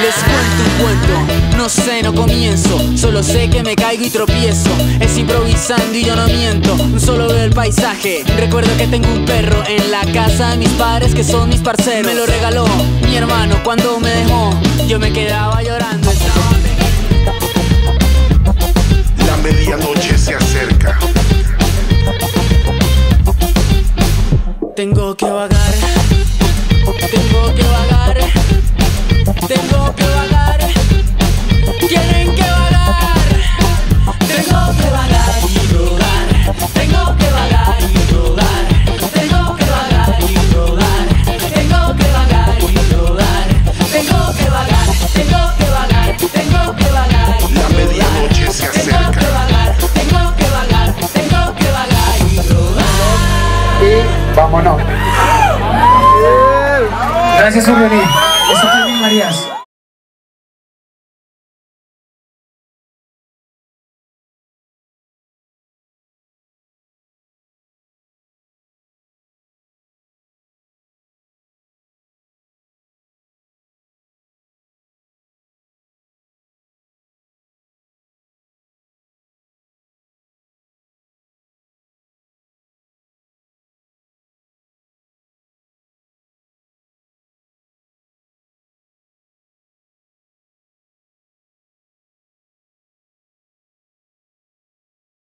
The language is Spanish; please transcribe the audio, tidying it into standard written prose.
Les cuento un cuento, no sé, no comienzo, solo sé que me caigo y tropiezo. Es improvisando y yo no miento, solo veo el paisaje. Recuerdo que tengo un perro en la casa de mis padres que son mis parceros. Me lo regaló mi hermano cuando me dejó, yo me quedaba llorando. La medianoche se acerca. Tengo que vagar, tengo que vagar, tengo que vagar. Tienen que vagar. Tengo que vagar y rogar. Tengo que vagar y rogar. Tengo que vagar y rogar. Tengo que vagar y rogar. Tengo que vagar. Tengo que vagar. Tengo que vagar. La medianoche se acerca. Tengo que vagar. Tengo que vagar. Tengo que vagar y rogar. Y vámonos. Gracias, Obleni. Eso fue Marías.